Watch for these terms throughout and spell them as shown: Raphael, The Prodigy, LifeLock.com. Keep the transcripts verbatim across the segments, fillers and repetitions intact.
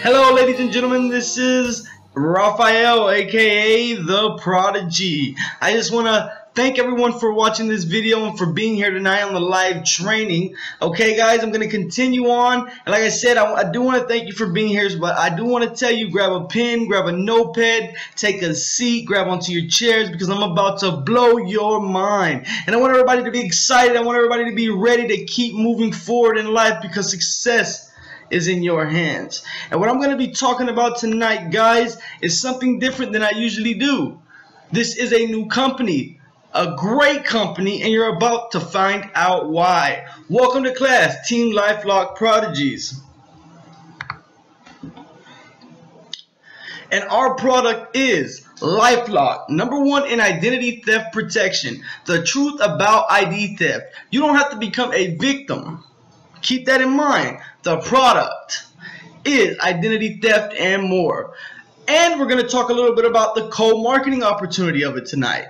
Hello ladies and gentlemen, this is Raphael, aka The Prodigy. I just want to thank everyone for watching this video and for being here tonight on the live training. Okay guys, I'm going to continue on, and like I said, I, I do want to thank you for being here, but I do want to tell you, grab a pen, grab a notepad, take a seat, grab onto your chairs, because I'm about to blow your mind. And I want everybody to be excited, I want everybody to be ready to keep moving forward in life, because success is in your hands. And what I'm going to be talking about tonight, guys, is something different than I usually do. This is a new company, a great company, and you're about to find out why. Welcome to class, Team LifeLock Prodigies. And our product is LifeLock, number one in identity theft protection. The truth about I D theft. You don't have to become a victim. Keep that in mind. The product is identity theft and more. And we're going to talk a little bit about the co-marketing opportunity of it tonight.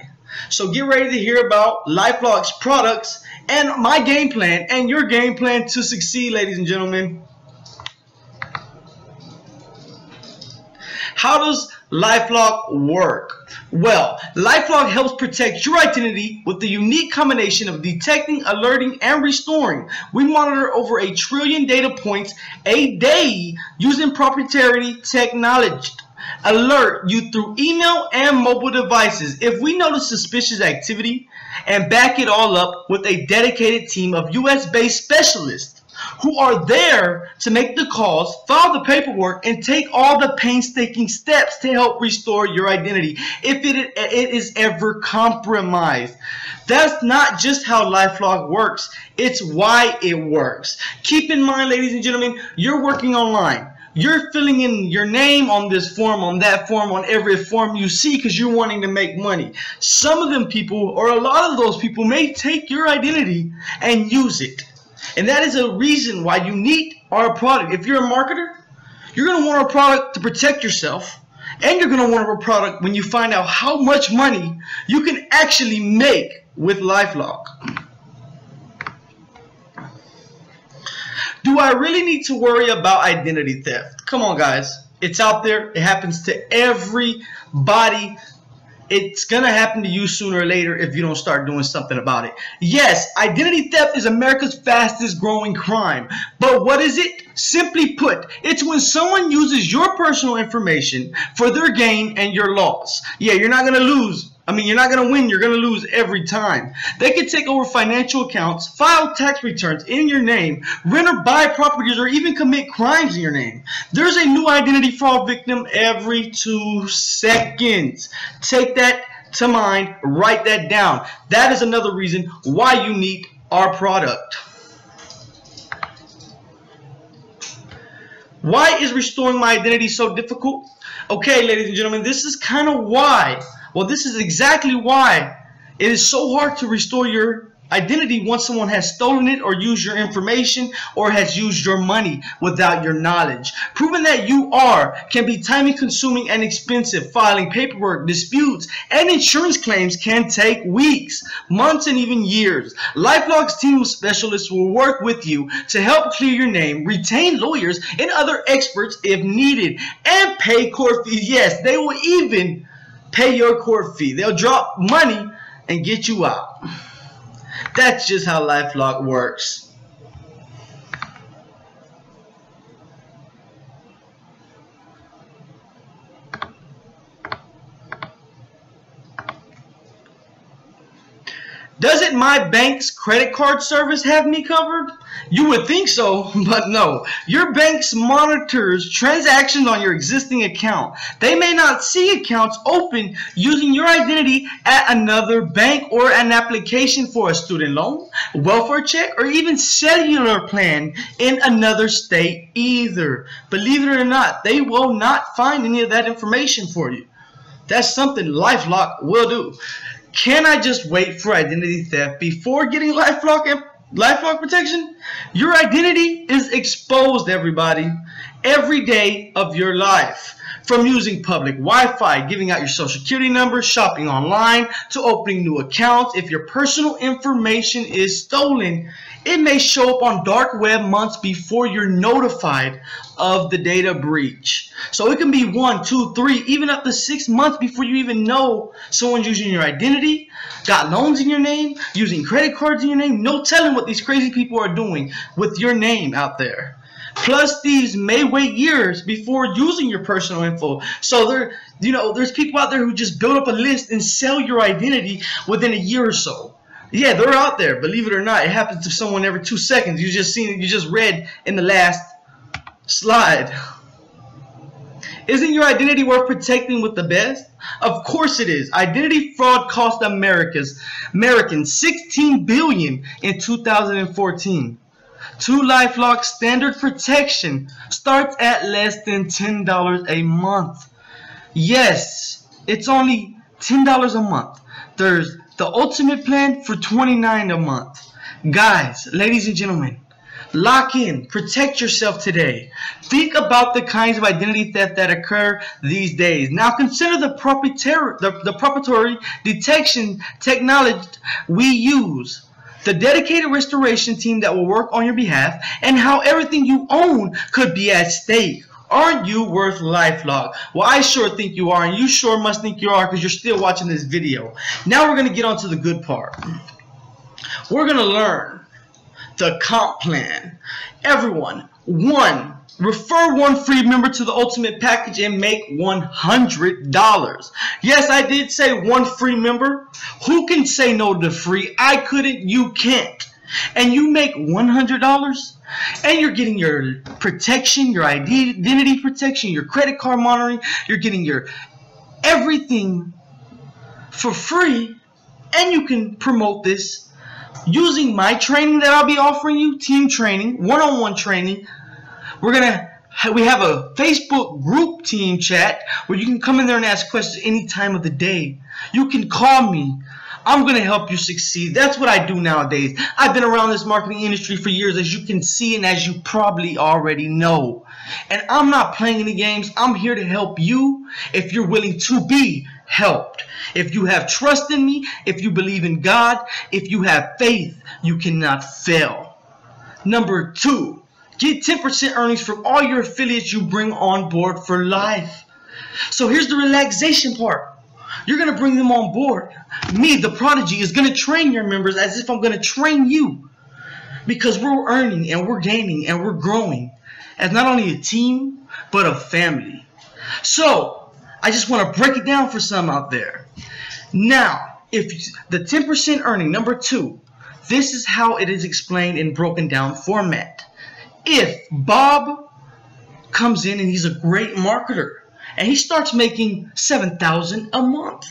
So get ready to hear about LifeLock's products and my game plan and your game plan to succeed, ladies and gentlemen. How does LifeLock work? Well, LifeLock helps protect your identity with the unique combination of detecting, alerting, and restoring. We monitor over a trillion data points a day using proprietary technology. Alert you through email and mobile devices if we notice suspicious activity, and back it all up with a dedicated team of U S based specialists who are there to make the calls, file the paperwork, and take all the painstaking steps to help restore your identity if it, it is ever compromised. That's not just how LifeLock works, it's why it works. Keep in mind, ladies and gentlemen, you're working online. You're filling in your name on this form, on that form, on every form you see, because you're wanting to make money. Some of them people, or a lot of those people, may take your identity and use it. And that is a reason why you need our product. If you're a marketer, you're going to want our product to protect yourself, and you're going to want our product when you find out how much money you can actually make with LifeLock. Do I really need to worry about identity theft? Come on, guys. It's out there. It happens to everybody. It's going to happen to you sooner or later if you don't start doing something about it. Yes, identity theft is America's fastest growing crime. But what is it? Simply put, it's when someone uses your personal information for their gain and your loss. Yeah, you're not going to lose. I mean, you're not going to win. You're going to lose every time. They can take over financial accounts, file tax returns in your name, rent or buy properties, or even commit crimes in your name. There's a new identity fraud victim every two seconds. Take that to mind. Write that down. That is another reason why you need our product. Why is restoring my identity so difficult? Okay, ladies and gentlemen, this is kind of why. Well, this is exactly why it is so hard to restore your identity once someone has stolen it or used your information or has used your money without your knowledge. Proving that you are can be time consuming and expensive. Filing paperwork, disputes, and insurance claims can take weeks, months, and even years. LifeLock's team of specialists will work with you to help clear your name, retain lawyers and other experts if needed, and pay court fees. Yes, they will even pay your court fee. They'll drop money and get you out. That's just how LifeLock works. Doesn't my bank's credit card service have me covered? You would think so, but no. Your bank monitors transactions on your existing account. They may not see accounts open using your identity at another bank, or an application for a student loan, welfare check, or even cellular plan in another state either. Believe it or not, they will not find any of that information for you. That's something LifeLock will do. Can I just wait for identity theft before getting LifeLock, LifeLock protection? Your identity is exposed, everybody. every day of your life. From using public Wi-Fi, giving out your social security number, shopping online, to opening new accounts. If your personal information is stolen, it may show up on dark web months before you're notified of the data breach. So it can be one, two, three, even up to six months before you even know someone's using your identity, got loans in your name, using credit cards in your name. No telling what these crazy people are doing with your name out there. Plus, thieves may wait years before using your personal info. So there, you know, there's people out there who just build up a list and sell your identity within a year or so. Yeah, they're out there. Believe it or not, it happens to someone every two seconds. You just seen, you just read in the last slide. Isn't your identity worth protecting with the best? Of course it is. Identity fraud cost America's Americans sixteen billion dollars in two thousand fourteen. Two LifeLock standard protection starts at less than ten dollars a month. Yes, it's only ten dollars a month. There's the ultimate plan for twenty-nine dollars a month. Guys, ladies and gentlemen, lock in, protect yourself today. Think about the kinds of identity theft that occur these days. Now consider the proprietary, the, the proprietary detection technology we use, the dedicated restoration team that will work on your behalf, and how everything you own could be at stake. Aren't you worth LifeLock? Well, I sure think you are, and you sure must think you are because you're still watching this video. Now we're going to get on to the good part. We're going to learn the comp plan. Everyone, one, refer one free member to the ultimate package and make one hundred dollars. Yes, I did say one free member. Who can say no to free? I couldn't, you can't. And you make one hundred dollars and you're getting your protection, your identity protection, your credit card monitoring. You're getting your everything for free, and you can promote this using my training that I'll be offering you, team training, one-on-one training. We're gonna we have a Facebook group team chat where you can come in there and ask questions any time of the day. You can call me. I'm gonna help you succeed. That's what I do nowadays. I've been around this marketing industry for years, as you can see and as you probably already know. And I'm not playing any games. I'm here to help you if you're willing to be helped. If you have trust in me, if you believe in God, if you have faith, you cannot fail. Number two, get ten percent earnings from all your affiliates you bring on board for life. So here's the relaxation part. You're going to bring them on board. Me, the Prodigy, is going to train your members as if I'm going to train you. Because we're earning and we're gaining and we're growing as not only a team, but a family. So I just want to break it down for some out there. Now, if you, the ten percent earning, number two, this is how it is explained in broken down format. If Bob comes in and he's a great marketer and he starts making seven thousand dollars a month,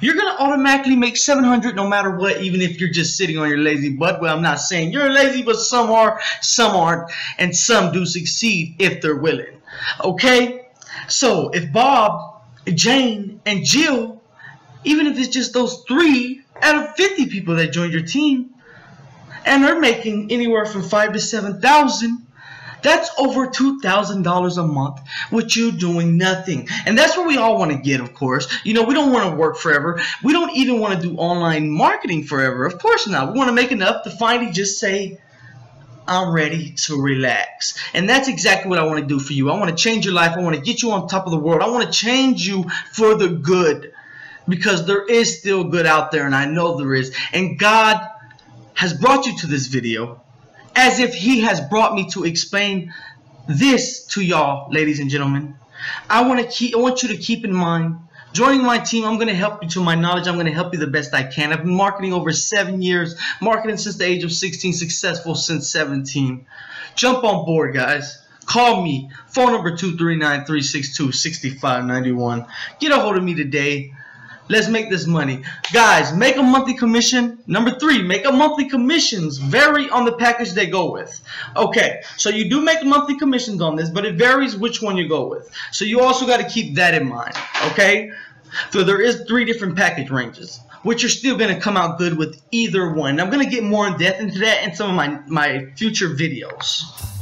you're going to automatically make seven hundred dollars no matter what, even if you're just sitting on your lazy butt. Well, I'm not saying you're lazy, but some are, some aren't, and some do succeed if they're willing. Okay? So if Bob, Jane, and Jill, even if it's just those three out of fifty people that joined your team, and they're making anywhere from five to seven thousand, that's over two thousand dollars a month with you doing nothing. And that's where we all want to get, of course. You know, we don't want to work forever. We don't even want to do online marketing forever. Of course not. We want to make enough to finally just say, I'm ready to relax. And that's exactly what I want to do for you. I want to change your life. I want to get you on top of the world. I want to change you for the good, because there is still good out there, and I know there is. And God has brought you to this video as if he has brought me to explain this to y'all, ladies and gentlemen. I want to keep I want you to keep in mind, joining my team, I'm going to help you to my knowledge. I'm going to help you the best I can. I've been marketing over seven years, marketing since the age of sixteen, successful since seventeen. Jump on board, guys. Call me, phone number two three nine, three six two, six five nine one. Get a hold of me today. Let's make this money. Guys, make a monthly commission. Number three, make a monthly commissions. Vary on the package they go with. Okay, so you do make monthly commissions on this, but it varies which one you go with. So you also got to keep that in mind, okay? So there is three different package ranges, which you're still going to come out good with either one. I'm going to get more in depth into that in some of my, my future videos.